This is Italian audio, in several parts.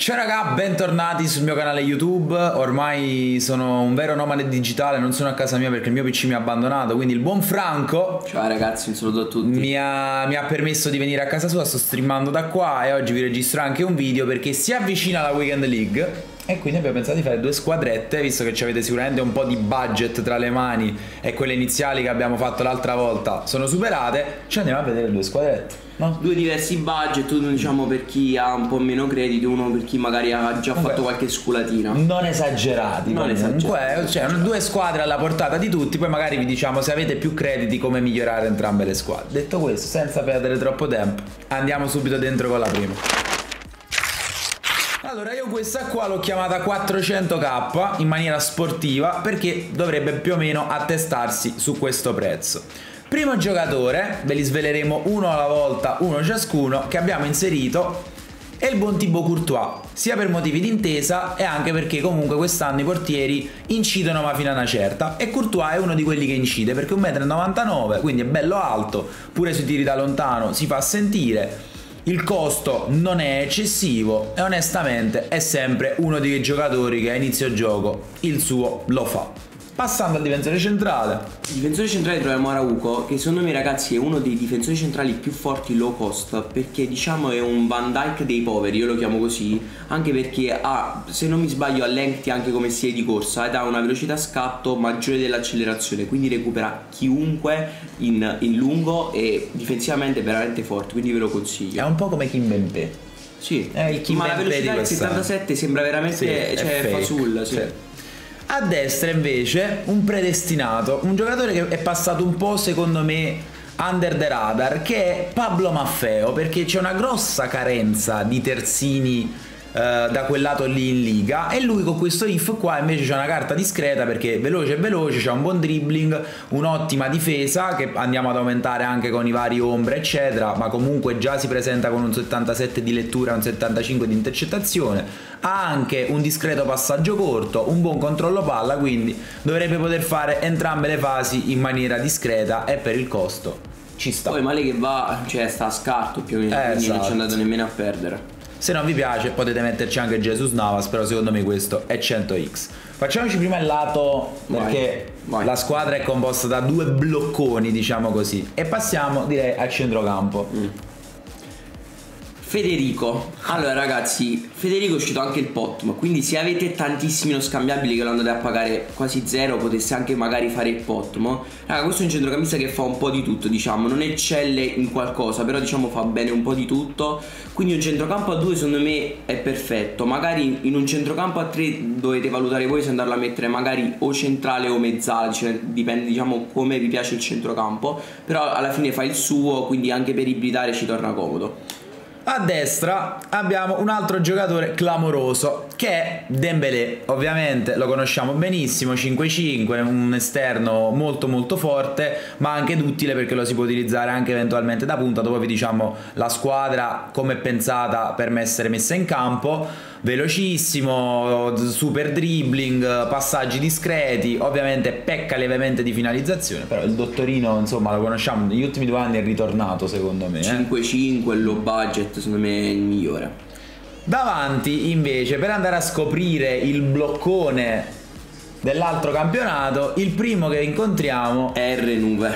Ciao raga, bentornati sul mio canale YouTube. Ormai sono un vero nomade digitale, non sono a casa mia perché il mio PC mi ha abbandonato. Quindi il buon Franco, ciao ragazzi, un saluto a tutti, mi ha permesso di venire a casa sua. Sto streamando da qua e oggi vi registro anche un video perché si avvicina la Weekend League e quindi abbiamo pensato di fare due squadrette, visto che ci avete sicuramente un po' di budget tra le mani e quelle iniziali che abbiamo fatto l'altra volta sono superate. Ci andiamo a vedere due squadrette, no? Due diversi budget, uno diciamo per chi ha un po' meno credito, uno per chi magari ha già fatto qualche sculatina. Non esagerati, non esagerati. Comunque, cioè, due squadre alla portata di tutti, poi magari vi diciamo se avete più crediti come migliorare entrambe le squadre. Detto questo, senza perdere troppo tempo, andiamo subito dentro con la prima. Allora, io questa qua l'ho chiamata 400k in maniera sportiva perché dovrebbe più o meno attestarsi su questo prezzo. Primo giocatore, ve li sveleremo uno alla volta, uno ciascuno, che abbiamo inserito è il buon Thibaut Courtois, sia per motivi d'intesa e anche perché comunque quest'anno i portieri incidono ma fino a una certa, e Courtois è uno di quelli che incide perché 1,99 m, quindi è bello alto, pure sui tiri da lontano si fa sentire, il costo non è eccessivo e onestamente è sempre uno dei giocatori che a inizio gioco il suo lo fa. Passando al difensore centrale. Il difensore centrale troviamo Arauco, che secondo me ragazzi è uno dei difensori centrali più forti low cost, perché diciamo è un Van Dijk dei poveri, io lo chiamo così, anche perché ha, se non mi sbaglio, allenti anche come stile di corsa ed ha una velocità scatto maggiore dell'accelerazione, quindi recupera chiunque in lungo e difensivamente è veramente forte, quindi ve lo consiglio. È un po' come Kim Ben-Beh. Sì, il Kim, ma la velocità del 77 sembra veramente, sì, cioè, fasul, sì. Sì. A destra invece un predestinato, un giocatore che è passato un po' secondo me under the radar, che è Pablo Maffeo, perché c'è una grossa carenza di terzini da quel lato lì in Liga, e lui con questo IF qua invece c'è una carta discreta perché è veloce veloce, c'è un buon dribbling, un'ottima difesa che andiamo ad aumentare anche con i vari ombre eccetera, ma comunque già si presenta con un 77 di lettura, un 75 di intercettazione, ha anche un discreto passaggio corto, un buon controllo palla, quindi dovrebbe poter fare entrambe le fasi in maniera discreta e per il costo ci sta. Poi male che va, cioè sta a scarto più o meno, quindi esatto, non ci è andato nemmeno a perdere. Se non vi piace potete metterci anche Jesus Navas, però secondo me questo è 100x. Facciamoci prima il lato perché la squadra è composta da due blocconi, diciamo così, e passiamo direi al centrocampo. Federico. Allora ragazzi, Federico è uscito anche il pot, ma quindi se avete tantissimi non scambiabili che lo andate a pagare quasi zero, poteste anche magari fare il pot, ma raga, questo è un centrocampista che fa un po' di tutto, diciamo, non eccelle in qualcosa, però diciamo fa bene un po' di tutto, quindi un centrocampo a 2 secondo me è perfetto. Magari in un centrocampo a 3 dovete valutare voi se andarlo a mettere magari o centrale o mezzala, cioè dipende diciamo come vi piace il centrocampo, però alla fine fa il suo, quindi anche per ibridare ci torna comodo. A destra abbiamo un altro giocatore clamoroso che è Dembelé, ovviamente lo conosciamo benissimo, 5'5", un esterno molto molto forte ma anche duttile perché lo si può utilizzare anche eventualmente da punta, dopo vi diciamo la squadra come è pensata per essere messa in campo, velocissimo, super dribbling, passaggi discreti, ovviamente pecca levemente di finalizzazione, però il dottorino insomma lo conosciamo, negli ultimi 2 anni è ritornato secondo me. 5'5", low budget, secondo me è il migliore. Davanti invece, per andare a scoprire il bloccone dell'altro campionato, il primo che incontriamo è R9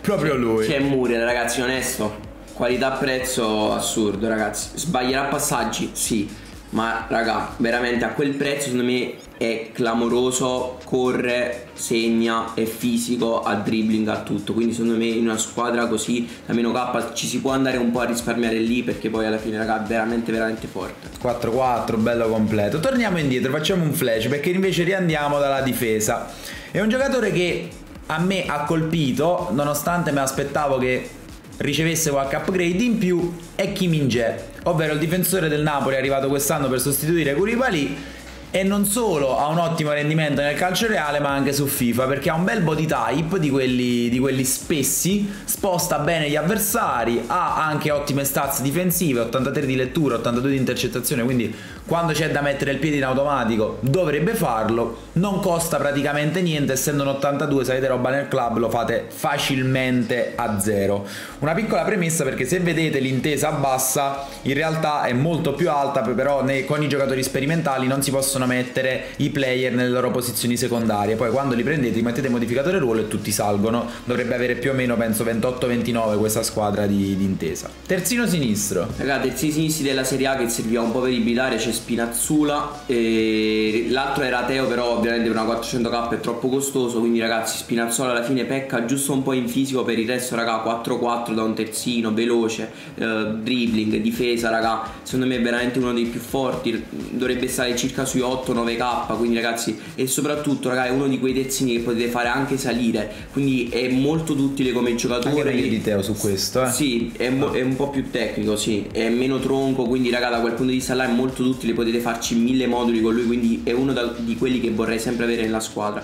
proprio lui, c'è Muriel ragazzi, onesto, qualità prezzo assurdo ragazzi, sbaglierà passaggi sì, ma raga veramente a quel prezzo secondo me è clamoroso, corre, segna, è fisico, ha dribbling, ha tutto, quindi secondo me in una squadra così da meno K ci si può andare un po' a risparmiare lì, perché poi alla fine raga è veramente veramente forte. 4-4, bello completo. Torniamo indietro, facciamo un flash perché invece riandiamo dalla difesa, è un giocatore che a me ha colpito nonostante mi aspettavo che ricevesse qualche upgrade in più, è Kim Min-jae, ovvero il difensore del Napoli arrivato quest'anno per sostituire Kuripali, e non solo ha un ottimo rendimento nel calcio reale ma anche su FIFA, perché ha un bel body type di quelli spessi, sposta bene gli avversari, ha anche ottime stats difensive, 83 di lettura, 82 di intercettazione, quindi quando c'è da mettere il piede in automatico dovrebbe farlo, non costa praticamente niente, essendo un 82 se avete roba nel club lo fate facilmente a zero. Una piccola premessa, perché se vedete l'intesa bassa in realtà è molto più alta, però con i giocatori sperimentali non si possono mettere i player nelle loro posizioni secondarie, poi quando li prendete li mettete modificatore ruolo e tutti salgono, dovrebbe avere più o meno penso 28-29 questa squadra di intesa. Terzino sinistro, ragazzi, terzini sinistri della Serie A che serviva un po' per ibilare, c'è Spinazzola, l'altro era Teo, però ovviamente per una 400k è troppo costoso, quindi ragazzi Spinazzola alla fine pecca giusto un po' in fisico, per il resto raga 4-4 da un terzino veloce, dribbling, difesa, raga secondo me è veramente uno dei più forti, dovrebbe stare circa sui 8-9k, quindi ragazzi, e soprattutto raga è uno di quei terzini che potete fare anche salire, quindi è molto utile come giocatore, anche meglio di Teo su questo, sì, è un po' più tecnico, sì, è meno tronco, quindi raga da quel punto di vista là è molto utile, potete farci 1000 moduli con lui, quindi è uno di quelli che vorrei sempre avere nella squadra,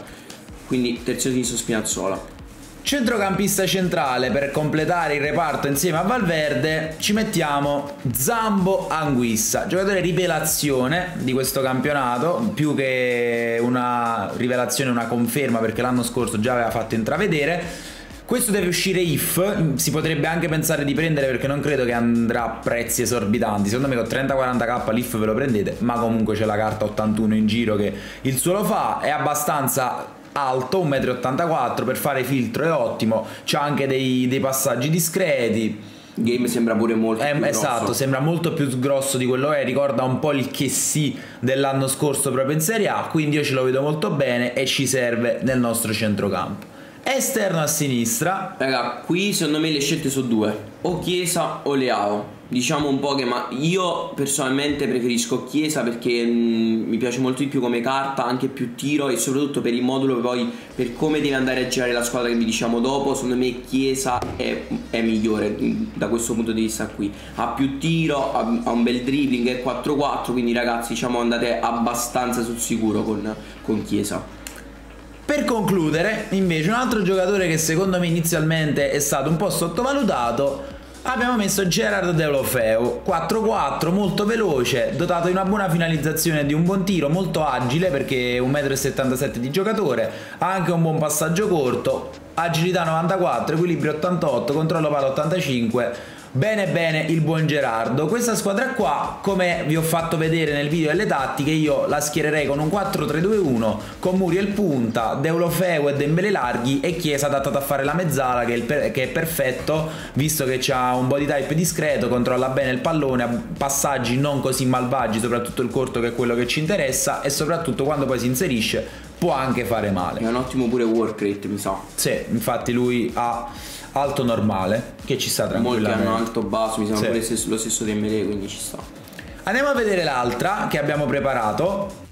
quindi terzino sinistro Spinazzola. Centrocampista centrale, per completare il reparto insieme a Valverde ci mettiamo Zambo Anguissa, giocatore rivelazione di questo campionato, più che una rivelazione una conferma, perché l'anno scorso già aveva fatto intravedere. Questo deve uscire IF, si potrebbe anche pensare di prendere, perché non credo che andrà a prezzi esorbitanti, secondo me con 30-40k l'IF ve lo prendete, ma comunque c'è la carta 81 in giro che il suo lo fa, è abbastanza alto, 1,84 m, per fare filtro è ottimo, c'ha anche dei passaggi discreti. Game sembra pure molto più grosso. Esatto, sembra molto più grosso di quello che è, ricorda un po' il Kessié dell'anno scorso proprio in Serie A, quindi io ce lo vedo molto bene e ci serve nel nostro centrocampo. Esterno a sinistra, raga qui secondo me le scelte sono due, o Chiesa o Leao, diciamo un po' che, ma io personalmente preferisco Chiesa perché mi piace molto di più come carta, anche più tiro e soprattutto per il modulo, poi per come deve andare a girare la squadra che vi diciamo dopo, secondo me Chiesa è migliore da questo punto di vista qui, ha più tiro, ha un bel dribbling, è 4-4, quindi ragazzi diciamo andate abbastanza sul sicuro con Chiesa. Per concludere invece un altro giocatore che secondo me inizialmente è stato un po' sottovalutato, abbiamo messo Gerard Deulofeu, 4-4, molto veloce, dotato di una buona finalizzazione e di un buon tiro, molto agile perché 1,77 m di giocatore, ha anche un buon passaggio corto, agilità 94, equilibrio 88, controllo palla 85. Bene bene il buon Gerardo. Questa squadra qua, come vi ho fatto vedere nel video delle tattiche, io la schiererei con un 4-3-2-1 con Muriel punta, Deulofeu e Dembelé larghi e Chiesa adattato a fare la mezzala, che è perfetto visto che ha un body type discreto, controlla bene il pallone, ha passaggi non così malvagi, soprattutto il corto che è quello che ci interessa, e soprattutto quando poi si inserisce può anche fare male. È un ottimo pure work rate, mi sa. Sì, infatti lui ha alto normale che ci sta tranquillamente. Molti hanno alto basso, mi sembra, sì, pure lo stesso Dembélé, quindi ci sta. Andiamo a vedere l'altra che abbiamo preparato.